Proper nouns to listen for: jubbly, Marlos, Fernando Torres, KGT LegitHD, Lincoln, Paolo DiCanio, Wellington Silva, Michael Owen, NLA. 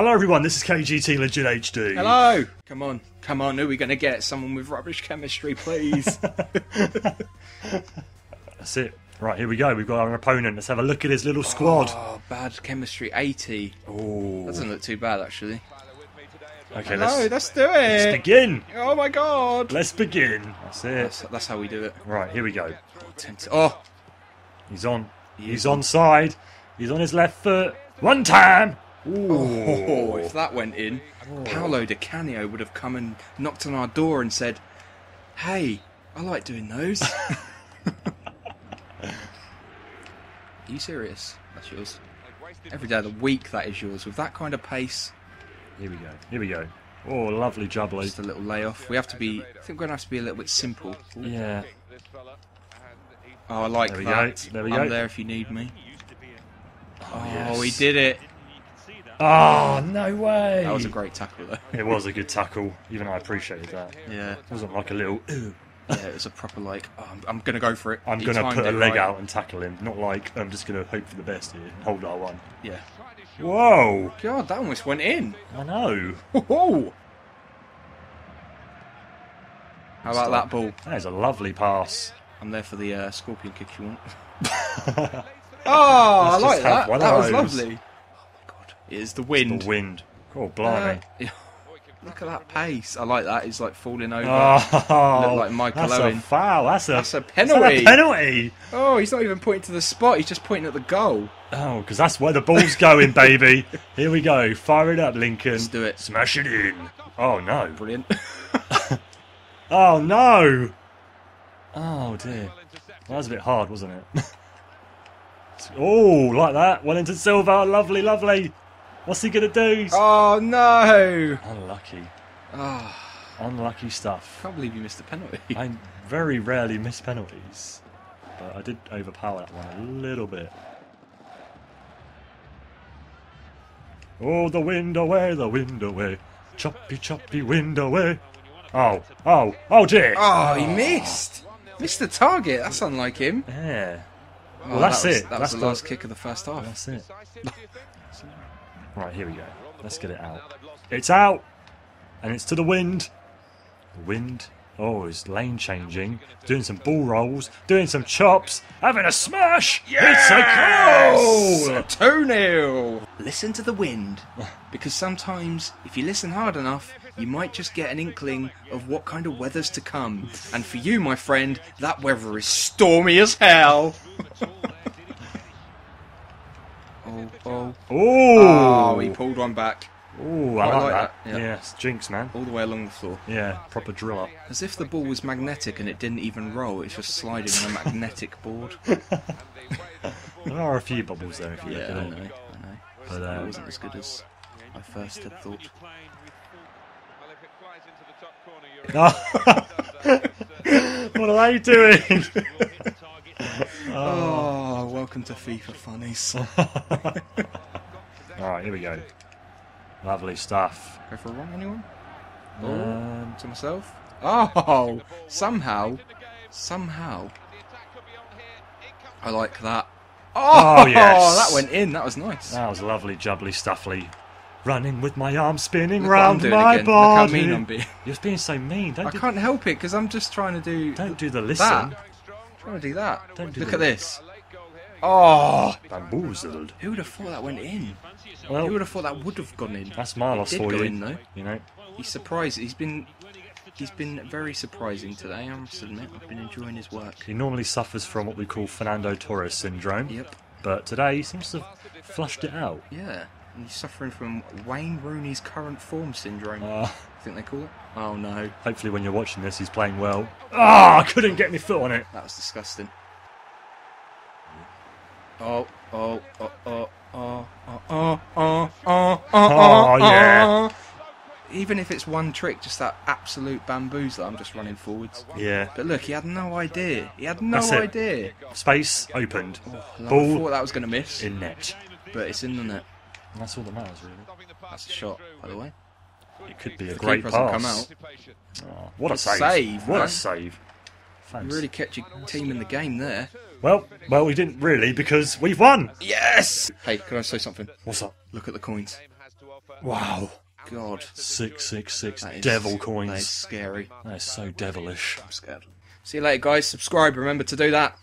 Hello everyone, this is KGT LegitHD. Hello! Come on, who are we going to get? Someone with rubbish chemistry, please. That's it. Right, here we go. We've got our opponent. Let's have a look at his little squad. Oh, bad chemistry, 80. Oh. Doesn't look too bad, actually. Okay, let's do it. Let's begin. Oh my god. Let's begin. That's it. That's how we do it. Right, here we go. Oh. He's on. He's onside. He's on his left foot. One time. Oh, if that went in, Paolo DiCanio would have come and knocked on our door and said, "Hey, I like doing those." Are you serious? That's yours. Every day of the week, that is yours. With that kind of pace. Here we go. Here we go. Oh, lovely jubbly. Just a little layoff. We have to be. I think we're gonna have to be a little bit simple. Yeah. Oh, I like that. There we go. I'm there if you need me. Oh, yes. He did it. Oh, no way! That was a great tackle, though. It was a good tackle. Even I appreciated that. Yeah. It wasn't like a little, ooh. Yeah, it was a proper, like, oh, I'm going to go for it. I'm going to put a leg out and tackle him. Not like, I'm just going to hope for the best here and hold R1. Yeah. Whoa! God, that almost went in. I know. Whoa! How about that ball? That is a lovely pass. I'm there for the scorpion kick you want. Oh, I like that. That was lovely. It's the wind. It's the wind. Oh, blimey. Look at that pace. I like that. He's like falling over. Oh, look like Michael Owen. That's a foul. That's a penalty. That's a penalty. Oh, he's not even pointing to the spot. He's just pointing at the goal. Oh, because that's where the ball's going, baby. Here we go. Fire it up, Lincoln. Let's do it. Smash it in. Oh, no. Brilliant. Oh, no. Oh, dear. That was a bit hard, wasn't it? Oh, like that. Wellington Silva. Lovely, lovely. What's he going to do? Oh, no. Unlucky. Oh. Unlucky stuff. I can't believe you missed a penalty. I very rarely miss penalties. But I did overpower that one a little bit. Oh, the wind away, the wind away. Choppy, choppy wind away. Oh, oh, oh dear. Oh, he missed. Missed the target. That's unlike him. Yeah. Oh, well, that's it. That was the last kick of the first half. That's it. Right, here we go. Let's get it out. It's out! And it's to the wind. The wind. Oh, it's lane changing. Doing some ball rolls. Doing some chops. Having a smash! Yes! It's a goal! 2-0! Listen to the wind. Because sometimes, if you listen hard enough, you might just get an inkling of what kind of weather's to come. And for you, my friend, that weather is stormy as hell! Oh. Oh, he pulled one back. Oh, I like that. Yeah, it's jinx, man. All the way along the floor. Yeah, proper driller. As if the ball was magnetic and it didn't even roll, it's just sliding on a magnetic board. There are a few bubbles there if you look at it. I know. But it wasn't as good as I first had thought. What are they doing? Oh, welcome to FIFA Funnies. Alright, here we go. Lovely stuff. Go for a run, anyone? To myself? Oh, somehow. I like that. Oh, yes. That went in. That was nice. That was lovely, jubbly, stuffly. Running with my arm spinning round my body. Look how mean I'm being. You're being so mean. I can't help it because I'm just trying to do. Don't do the listen. Trying to do that. Don't do Look at this. Oh, bamboozled. Who would have thought that went in? Well, who would have thought that would have gone in? That's Marlos for you. In, though. You know, he's surprised. He's been very surprising today. I must admit, I've been enjoying his work. He normally suffers from what we call Fernando Torres syndrome. Yep. But today he seems to have flushed it out. Yeah. And he's suffering from Wayne Rooney's current form syndrome. I think they call it. Oh no. Hopefully when you're watching this he's playing well. Ah, oh, I couldn't get my foot on it. That was disgusting. Oh yeah. Even if it's one trick, just that absolute bamboozler, I'm just running forwards. Yeah. But look, he had no idea. That's it. Space opened. Oh, ball. I thought that was gonna miss. In net. But it's in the net. And that's all that matters, really. That's a shot, by the way. It could be a great pass. Oh, what a save. What a save. You really kept your team in the game there. Well, we didn't really because we've won. Yes! Hey, can I say something? What's up? Look at the coins. Wow. God. 666 devil coins. That is scary. That is so devilish. I'm scared. See you later, guys. Subscribe. Remember to do that.